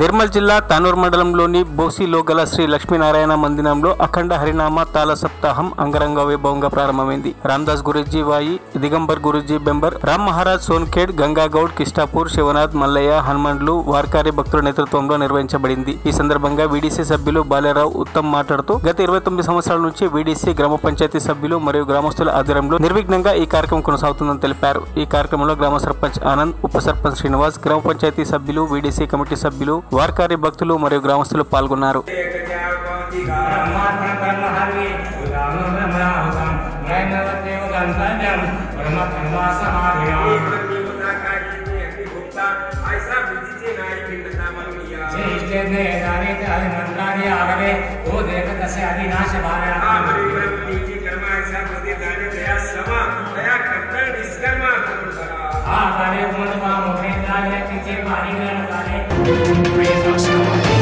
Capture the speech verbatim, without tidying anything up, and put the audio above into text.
निर्मल जिल्ला तानूर मंडलंलोनी बोसीलो गल श्री लक्ष्मीनारायण मंदिरंलो अखंड हरिनाम ताल सप्ताहं अंगरंग वैभवंगा प्रारंभमैंदी। रामदास गुरुजी वाई, दिगंबर गुरुजी बेंबर, राम महाराज सोनखेड, गंगा गौड, किष्टापूर, शिवनाथ, मल्लय्य, हनुमंडलु वारकारी भक्तुल नेतृत्वंलो निर्वहिंचबडिंदी। ई संदर्भंगा वीडीसी सभ्युलु बालेराव उत्तम माट्लाडुतू गत इरवै तొమ్మిది संवत्सराल नुंची वीडीसी ग्राम पंचायती सभ्युलु मरियु ग्रामस्थुल आधारंलो निर्विघ्नंगा ई कार्यक्रमं कोनसागुतुंదని తెలిపారు। ఈ కార్యక్రమంలో గ్రామ సర్పంచ్ ఆనంద్, ఉప సర్పంచ్ శ్రీనివాస్, గ్రామ పంచాయతీ సభ్యులు, వీడీసీ కమిటీ సభ్యులు, వార్కారి భక్తులు మరియు గ్రామస్తులు పాల్గొన్నారు। आ करे मन मां मोरे लागे पीछे पानी न डाले।